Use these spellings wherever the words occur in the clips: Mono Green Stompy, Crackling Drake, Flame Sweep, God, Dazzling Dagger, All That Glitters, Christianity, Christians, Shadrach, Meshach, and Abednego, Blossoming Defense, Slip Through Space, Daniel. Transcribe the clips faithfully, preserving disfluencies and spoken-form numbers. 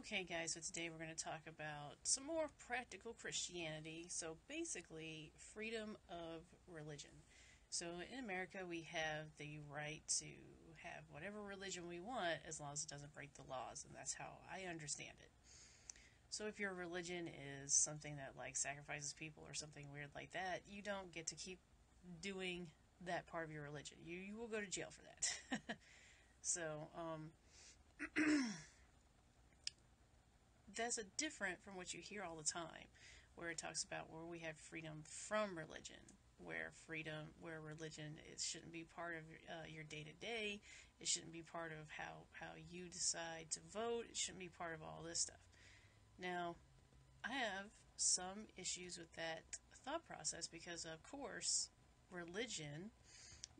Okay guys, so today we're going to talk about some more practical Christianity, so basically freedom of religion. So in America we have the right to have whatever religion we want as long as it doesn't break the laws, and that's how I understand it. So if your religion is something that like sacrifices people or something weird like that, you don't get to keep doing that part of your religion. You, you will go to jail for that. So, um... that's a different from what you hear all the time, where it talks about where we have freedom from religion, where freedom, where religion it shouldn't be part of uh, your day-to-day, it shouldn't be part of how, how you decide to vote, it shouldn't be part of all this stuff. Now, I have some issues with that thought process because, of course, religion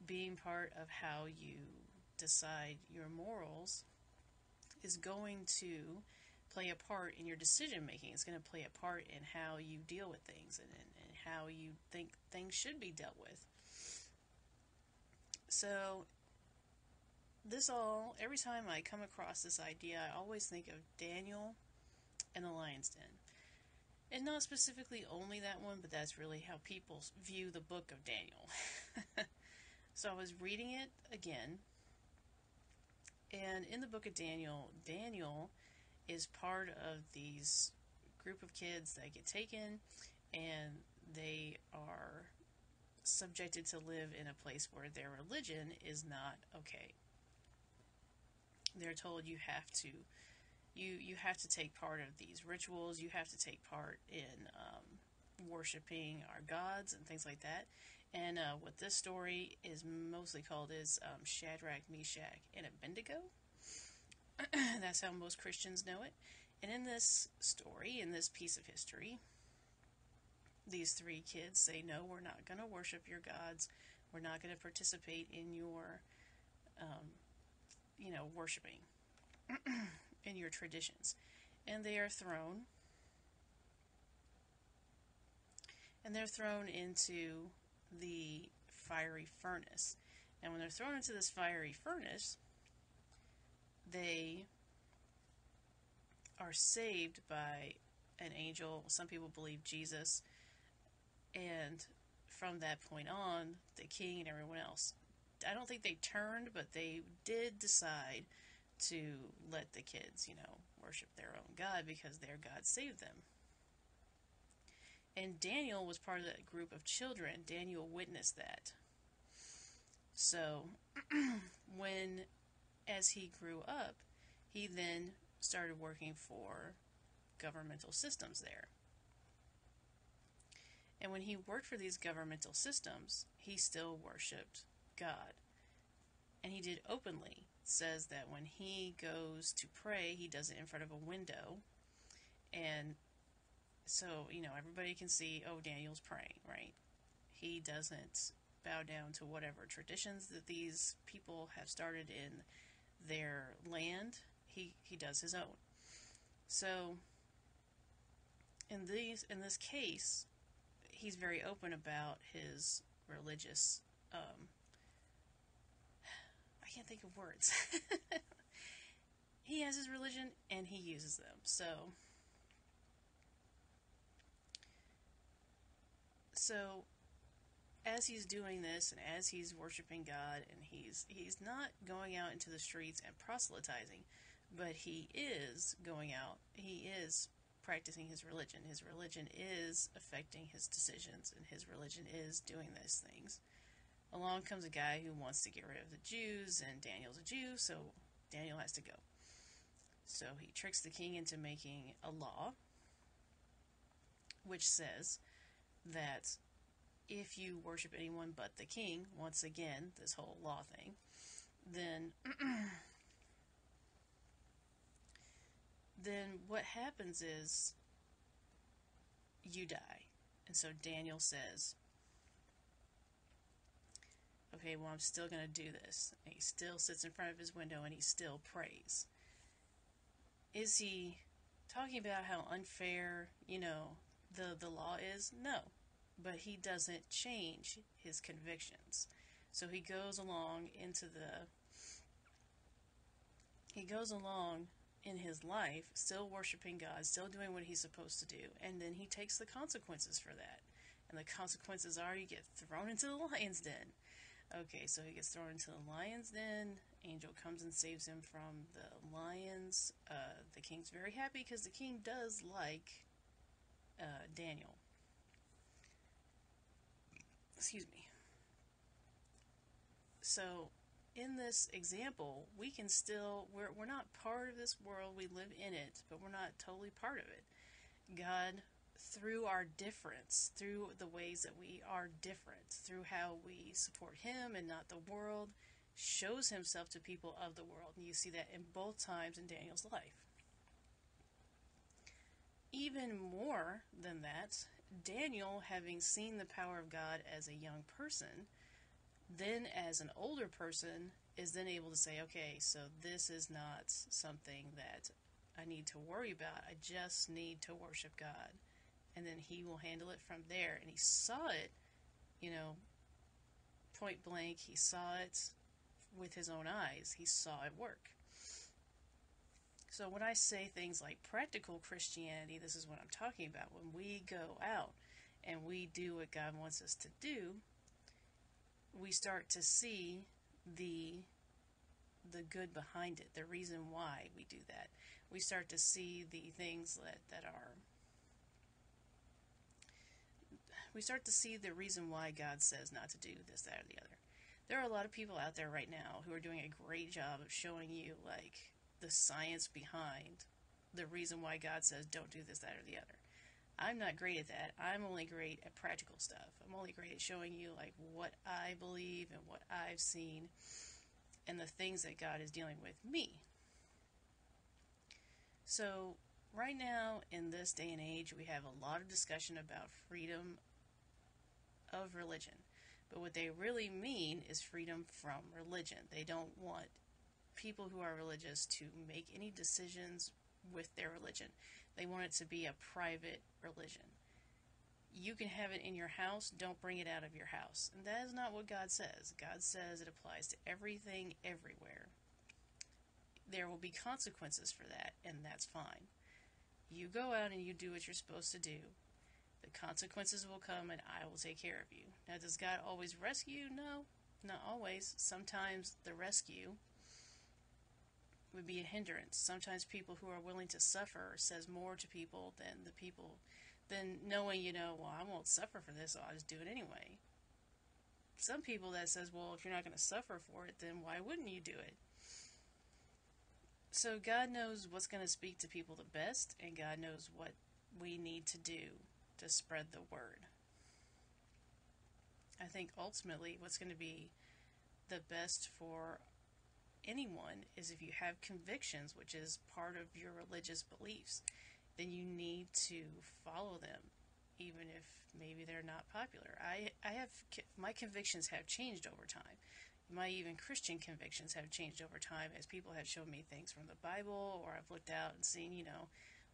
being part of how you decide your morals is going to play a part in your decision making. It's going to play a part in how you deal with things and, and, and how you think things should be dealt with. So this all, every time I come across this idea, I always think of Daniel and the lion's den. And not specifically only that one, but that's really how people view the book of Daniel. So I was reading it again, and in the book of Daniel, Daniel is part of these group of kids that get taken, and they are subjected to live in a place where their religion is not okay. They're told you have to, you you have to take part of these rituals, you have to take part in um, worshiping our gods and things like that. And uh, what this story is mostly called is um, Shadrach, Meshach, and Abednego. That's how most Christians know it. And in this story, in this piece of history, these three kids say, no, we're not going to worship your gods. We're not going to participate in your, um, you know, worshiping, in your traditions. And they are thrown, and they're thrown into the fiery furnace. And when they're thrown into this fiery furnace, they are saved by an angel. Some people believe Jesus. And from that point on, the king and everyone else, I don't think they turned, but they did decide to let the kids, you know, worship their own God because their God saved them. And Daniel was part of that group of children. Daniel witnessed that. So, when... as he grew up, he then started working for governmental systems there. And when he worked for these governmental systems, he still worshipped God. And he did openly. It says that when he goes to pray, he does it in front of a window. And so, you know, everybody can see, oh, Daniel's praying, right? He doesn't bow down to whatever traditions that these people have started in their land. He he does his own. So in these in this case, he's very open about his religious um I can't think of words. He has his religion and he uses them. So so as he's doing this and as he's worshiping God, and he's he's not going out into the streets and proselytizing, but he is going out, he is practicing his religion. His religion is affecting his decisions, and his religion is doing these things. Along comes a guy who wants to get rid of the Jews, and Daniel's a Jew, so Daniel has to go. So he tricks the king into making a law which says that if you worship anyone but the king, once again, this whole law thing, then then what happens is you die. And so Daniel says, okay, well, I'm still going to do this. And he still sits in front of his window and he still prays. Is he talking about how unfair, you know, the, the law is? No. But he doesn't change his convictions. So he goes along into the, he goes along in his life, still worshiping God, still doing what he's supposed to do, and then he takes the consequences for that. And the consequences are you get thrown into the lion's den. Okay, so he gets thrown into the lion's den. Angel comes and saves him from the lions. Uh, the king's very happy because the king does like uh, Daniel. Excuse me. So, in this example, we can still, we're, we're not part of this world, we live in it, but we're not totally part of it. God, through our difference, through the ways that we are different, through how we support Him and not the world, shows Himself to people of the world. And you see that in both times in Daniel's life. Even more than that, Daniel, having seen the power of God as a young person, then as an older person, is then able to say, okay, so this is not something that I need to worry about. I just need to worship God. And then he will handle it from there. And he saw it, you know, point blank. He saw it with his own eyes. He saw it work. So when I say things like practical Christianity, this is what I'm talking about. When we go out and we do what God wants us to do, we start to see the the good behind it, the reason why we do that. We start to see the things that, that are... We start to see the reason why God says not to do this, that, or the other. There are a lot of people out there right now who are doing a great job of showing you, like, the science behind the reason why God says don't do this, that, or the other. I'm not great at that. I'm only great at practical stuff. I'm only great at showing you like what I believe and what I've seen and the things that God is dealing with me. So right now in this day and age, we have a lot of discussion about freedom of religion. But what they really mean is freedom from religion. They don't want people who are religious to make any decisions with their religion. They want it to be a private religion. You can have it in your house, don't bring it out of your house. And that is not what God says. God says it applies to everything, everywhere. There will be consequences for that, and that's fine. You go out and you do what you're supposed to do. The consequences will come and I will take care of you. Now, does God always rescue? No, not always. Sometimes the rescue would be a hindrance. Sometimes people who are willing to suffer says more to people than the people, than knowing, you know, well, I won't suffer for this, so I'll just do it anyway. Some people that says, well, if you're not going to suffer for it, then why wouldn't you do it? So God knows what's going to speak to people the best, and God knows what we need to do to spread the word. I think ultimately what's going to be the best for anyone is if you have convictions, which is part of your religious beliefs, then you need to follow them, even if maybe they're not popular. I, I have, my convictions have changed over time. My even Christian convictions have changed over time as people have shown me things from the Bible, or I've looked out and seen, you know,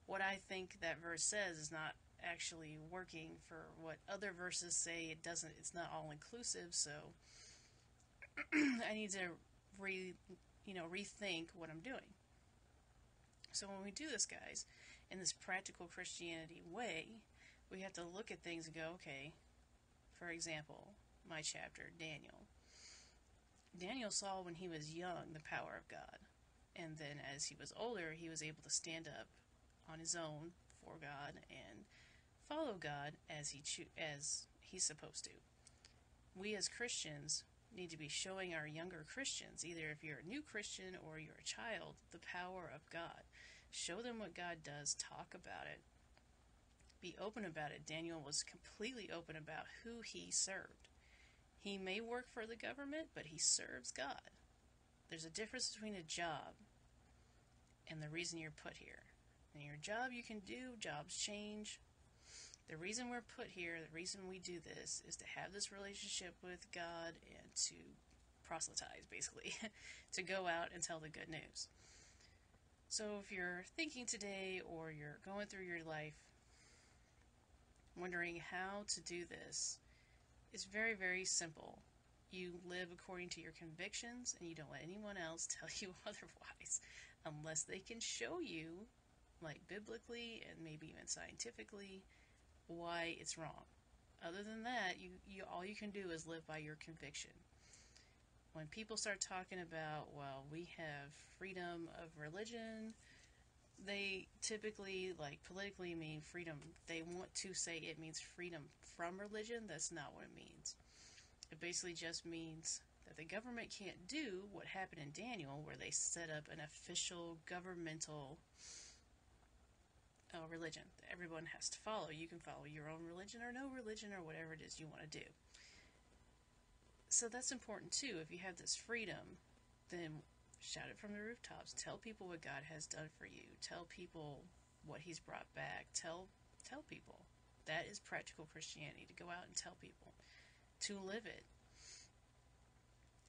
what I think that verse says is not actually working for what other verses say. It doesn't, it's not all inclusive, so I need to Re, you know, rethink what I'm doing. So when we do this, guys, in this practical Christianity way, we have to look at things and go, okay, for example, my chapter, Daniel. Daniel saw when he was young the power of God. And then as he was older, he was able to stand up on his own for God and follow God as he cho- as he's supposed to. We as Christians need to be showing our younger Christians, either if you're a new Christian or you're a child, the power of God. Show them what God does, talk about it, be open about it. Daniel was completely open about who he served. He may work for the government, but he serves God. There's a difference between a job and the reason you're put here. And your job you can do, jobs change. The reason we're put here, the reason we do this, is to have this relationship with God and to proselytize, basically, to go out and tell the good news. So if you're thinking today or you're going through your life wondering how to do this, it's very, very simple. You live according to your convictions and you don't let anyone else tell you otherwise. unless they can show you, like biblically and maybe even scientifically, why it's wrong. Other than that, you, you all you can do is live by your conviction. When people start talking about, well, we have freedom of religion, they typically, like, politically mean freedom. They want to say it means freedom from religion. That's not what it means. It basically just means that the government can't do what happened in Daniel, where they set up an official governmental uh, religion that everyone has to follow. You can follow your own religion or no religion or whatever it is you want to do. So that's important too. If you have this freedom, then shout it from the rooftops. Tell people what God has done for you. Tell people what he's brought back. Tell, tell people. That is practical Christianity, to go out and tell people, to live it.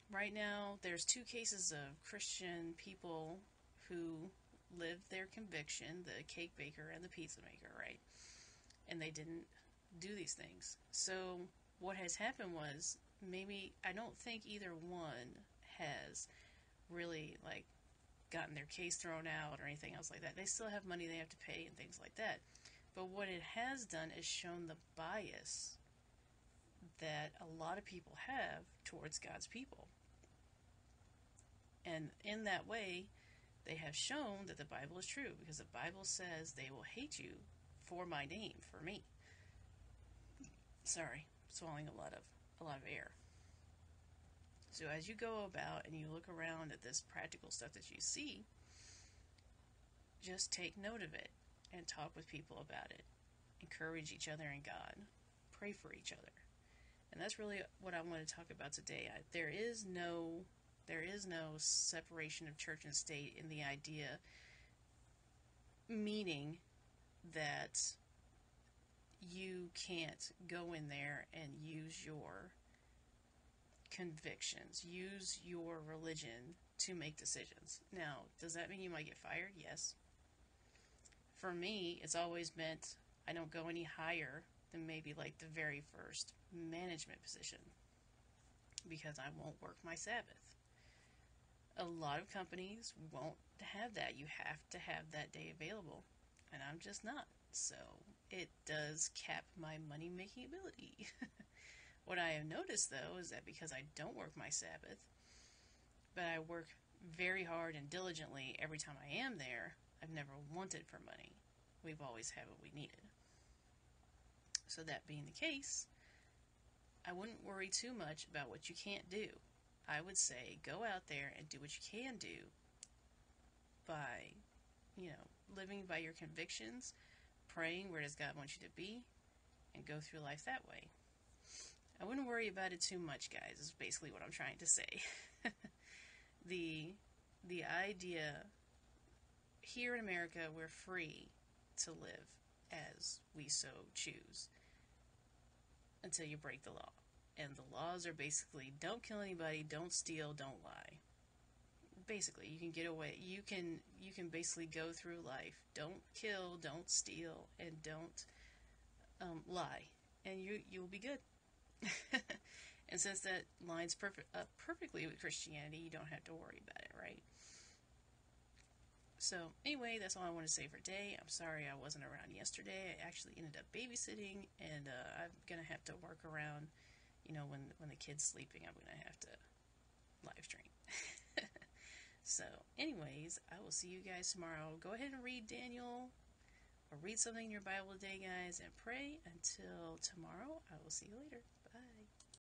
Right now, there's two cases of Christian people who lived their conviction, the cake baker and the pizza maker, right? And they didn't do these things. So what has happened was, maybe, I don't think either one has really, like, gotten their case thrown out or anything else like that. They still have money they have to pay and things like that. But what it has done is shown the bias that a lot of people have towards God's people. And in that way, they have shown that the Bible is true, because the Bible says they will hate you for my name, for me. Sorry, swallowing a lot of a lot of air. So as you go about and you look around at this practical stuff that you see, just take note of it and talk with people about it. Encourage each other in God. Pray for each other. And that's really what I want to talk about today. I, there is no there is no separation of church and state in the idea, meaning that you can't go in there and use your convictions, use your religion to make decisions. Now, does that mean you might get fired? Yes. For me, it's always meant I don't go any higher than maybe like the very first management position, because I won't work my Sabbath. A lot of companies won't have that. You have to have that day available, and I'm just not. So it does cap my money-making ability. What I have noticed, though, is that because I don't work my Sabbath, but I work very hard and diligently every time I am there, I've never wanted for money. We've always had what we needed. So that being the case, I wouldn't worry too much about what you can't do. I would say go out there and do what you can do by, you know, living by your convictions, praying where does God want you to be, and go through life that way. I wouldn't worry about it too much, guys, is basically what I'm trying to say. the the idea, here in America, we're free to live as we so choose, until you break the law. And the laws are basically, don't kill anybody, don't steal, don't lie. Basically, you can get away, you can, you can basically go through life, don't kill, don't steal, and don't um, lie. And you, you'll be good. And since that lines perfect, up perfectly with Christianity, you don't have to worry about it, right? So anyway, that's all I want to say for today. I'm sorry I wasn't around yesterday. I actually ended up babysitting, and uh, I'm going to have to work around, you know, when, when the kid's sleeping, I'm going to have to live stream. So anyways, I will see you guys tomorrow. Go ahead and read Daniel. Read something in your Bible today, guys, and pray. Until tomorrow, I will see you later. Bye.